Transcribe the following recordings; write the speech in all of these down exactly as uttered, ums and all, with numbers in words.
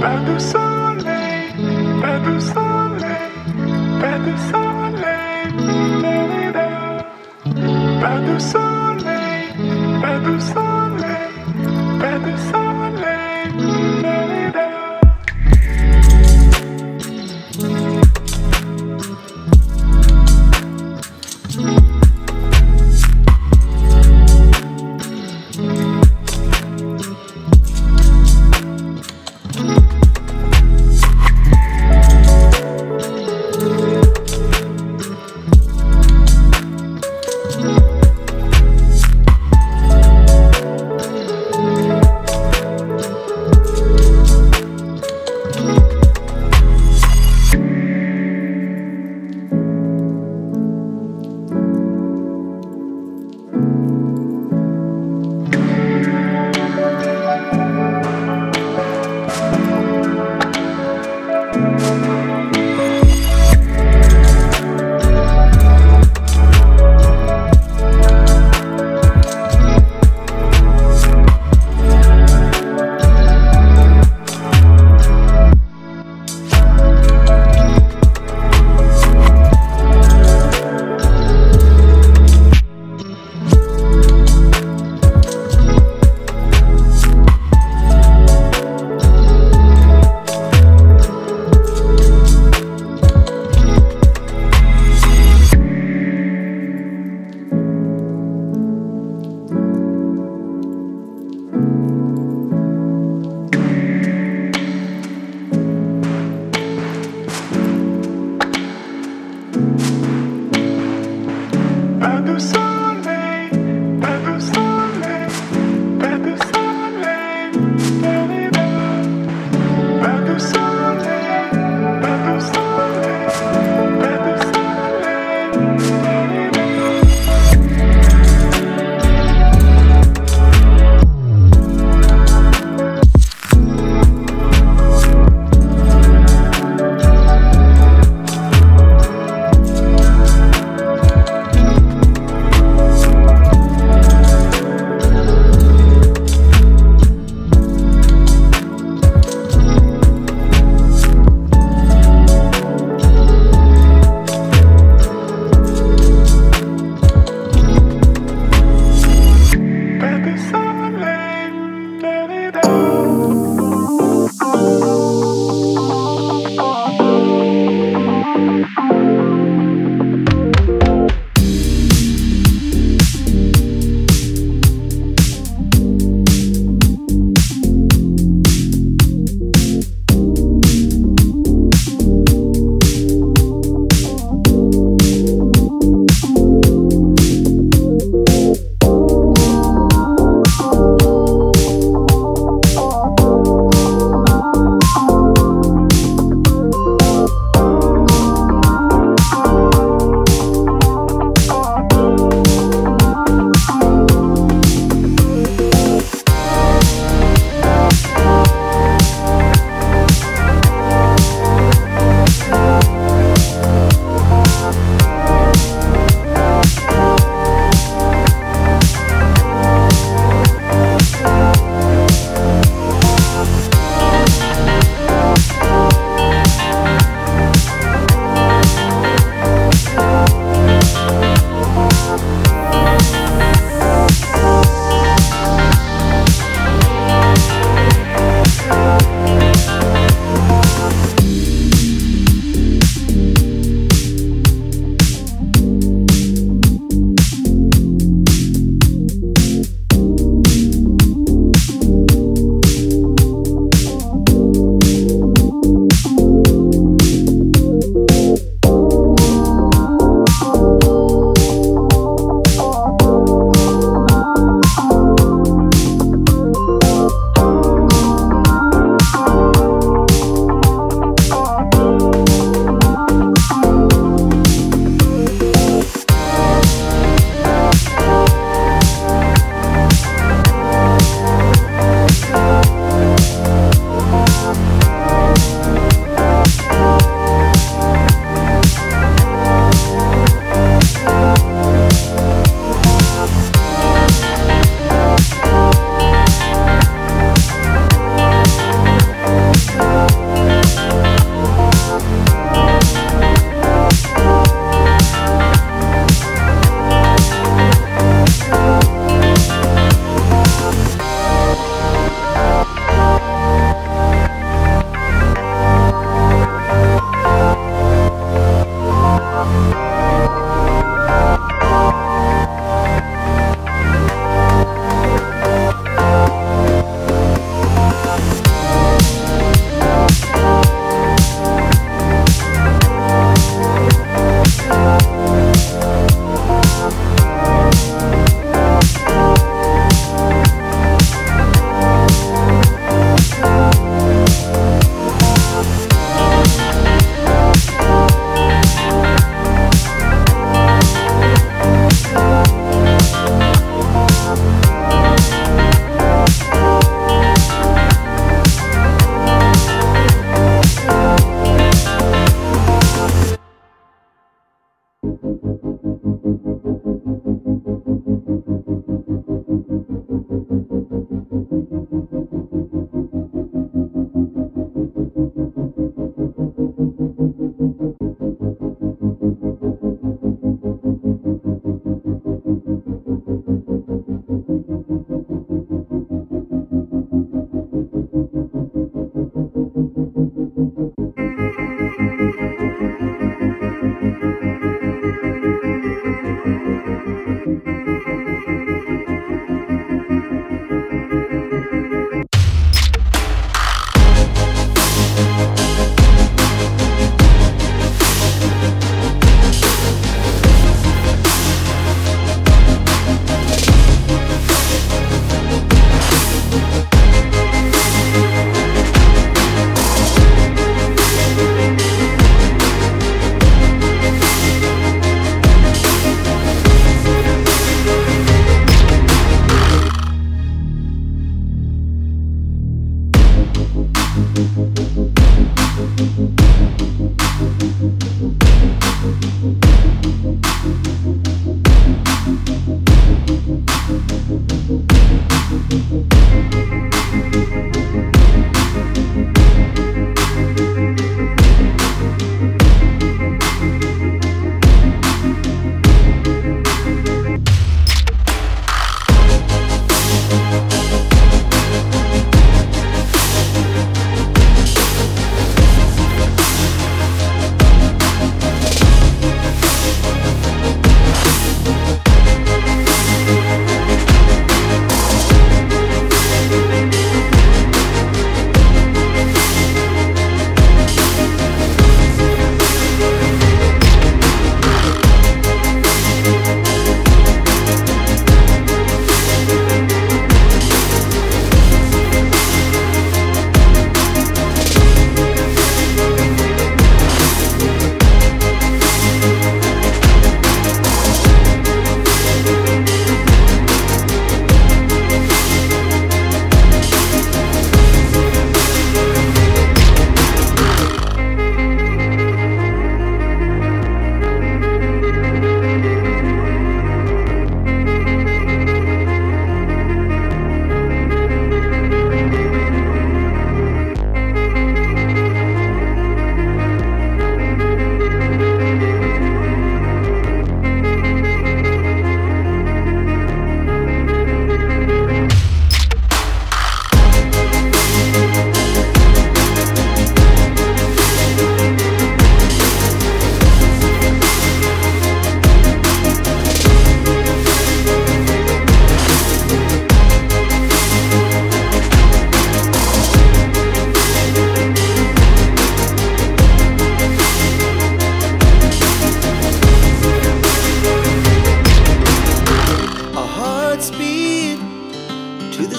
Pas de soleil, pas de soleil, pas de soleil, pas de soleil, pas de soleil, pas de soleil.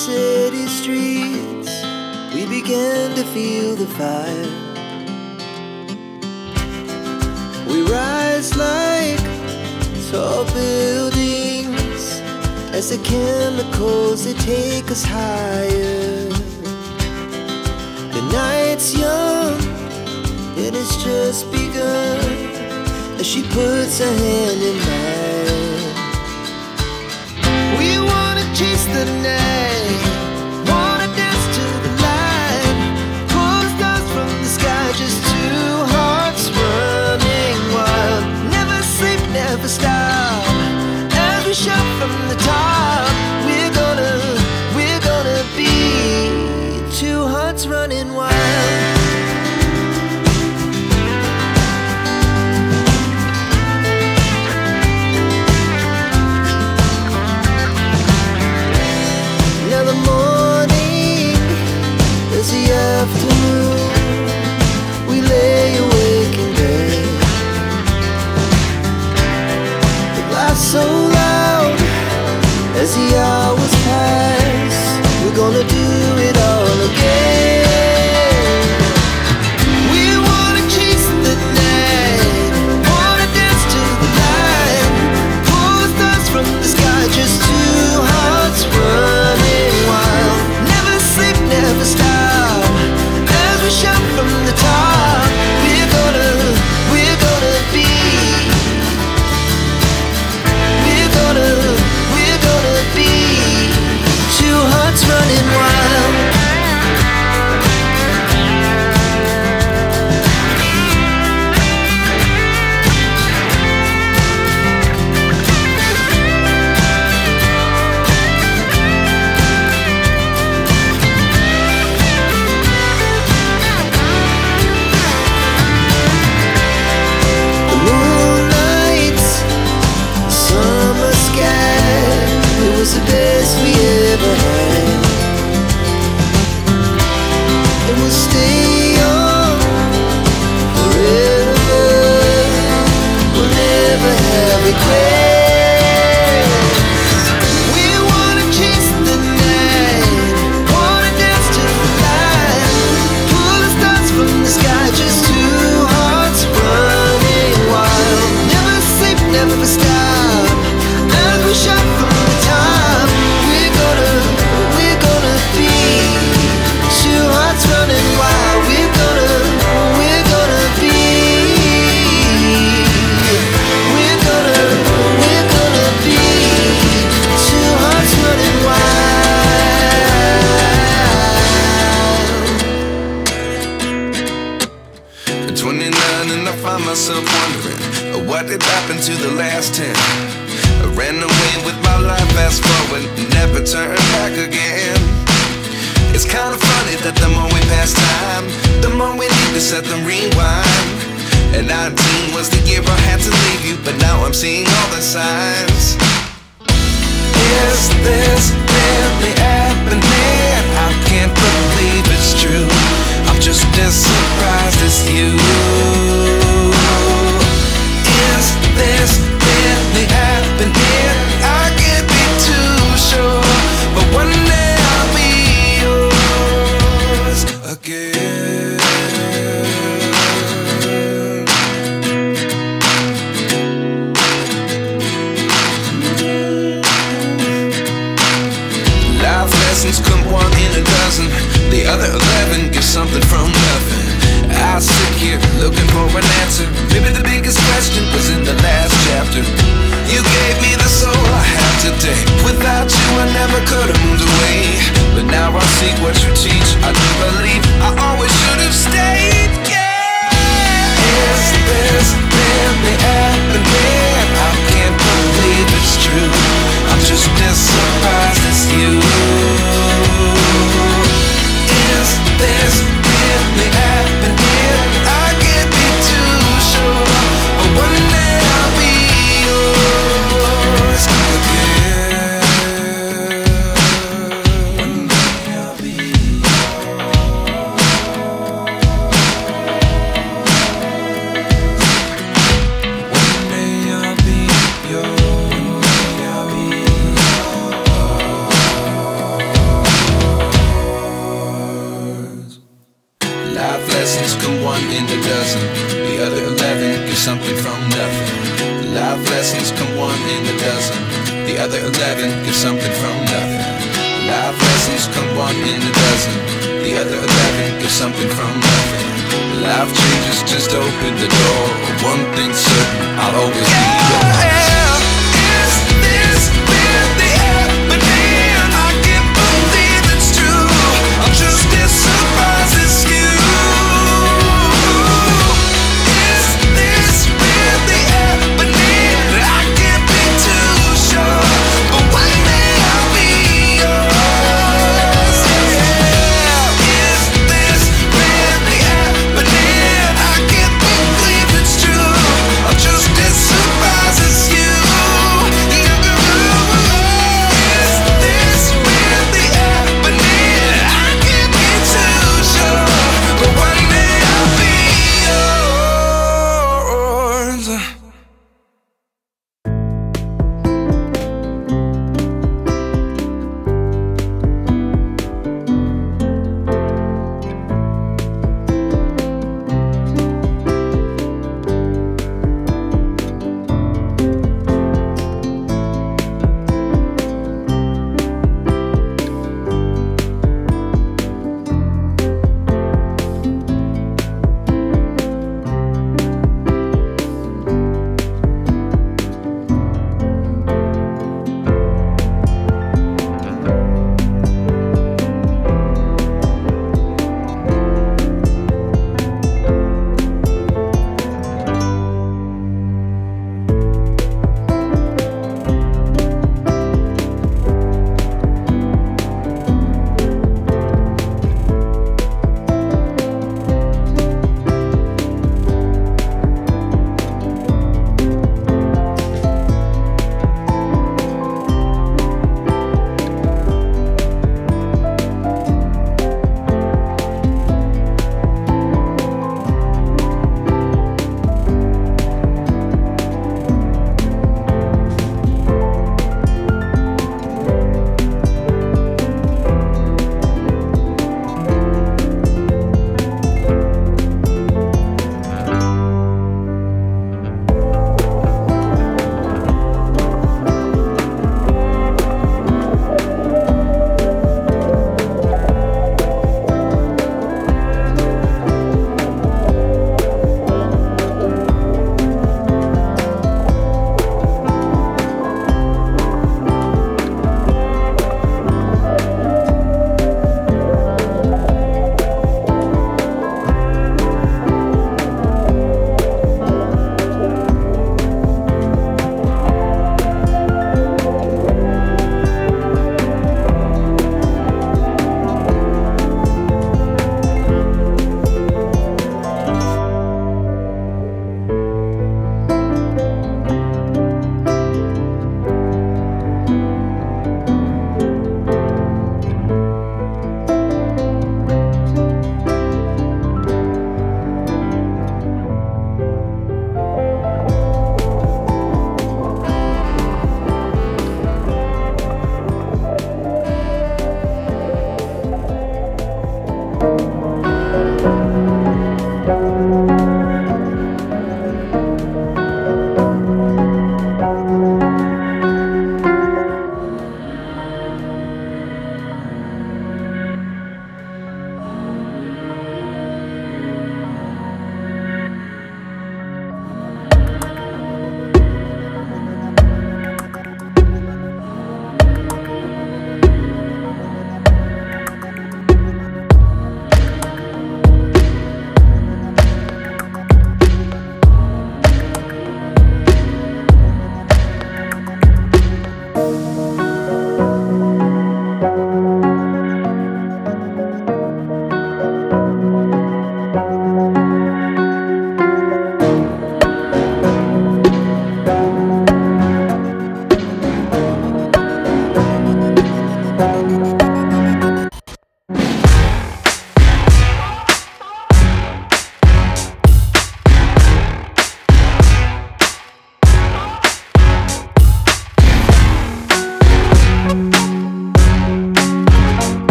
City streets, we begin to feel the fire. We rise like tall buildings as the chemicals they take us higher. The night's young, it has just begun as she puts her hand in mine. We wanna chase the night. From the top, we're gonna, we're gonna be two hearts running wild. Now the morning is the afternoon, we lay awake in bed. The life's so loud. As the hours pass, we're gonna do it all again. myself wondering, what did happen to the last ten? I ran away with my life, fast forward, never turn back again. It's kind of funny that the more we pass time, the more we need to set the rewind. And nineteen was the year I had to leave you, but now I'm seeing all the signs. Is this really happening? I can't believe it's true. I'm just as surprised as you. Is this really happening? I can't be too sure, but one day I'll be yours again. Come one in a dozen, the other eleven give something from nothing. I sit here looking for an answer. Maybe the biggest question was in the last chapter. You gave me the soul I have today. Without you I never could have moved away, but now I seek what you teach. I do believe I always should have stayed, yeah. Is this really happening? I can't believe it's true. I'm just as surprised as you. Is this really happening? I can't be too sure, but one day I'll be yours again. One day I'll be yours. One day I'll be yours. Lessons come one in a dozen, the other eleven give something from nothing. Life lessons come one in a dozen, the other eleven give something from nothing. Life lessons come one in a dozen, the other eleven give something from nothing. Life changes, just open the door. One thing's certain, I'll always be yours. Is this really happening? I can't believe it's true. I'm just as surprised as you. Super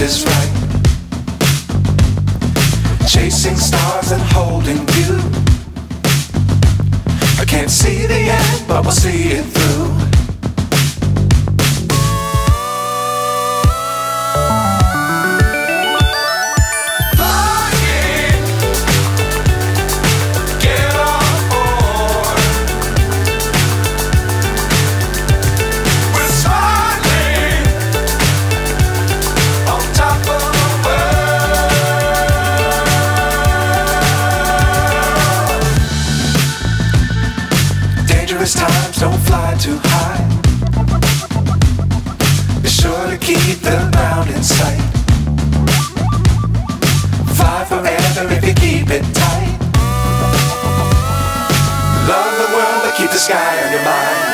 this right. Chasing stars and holding you. I can't see the end, but we'll see it through. Times don't fly too high. Be sure to keep the ground in sight. Fly forever if you keep it tight. Love the world, but keep the sky on your mind.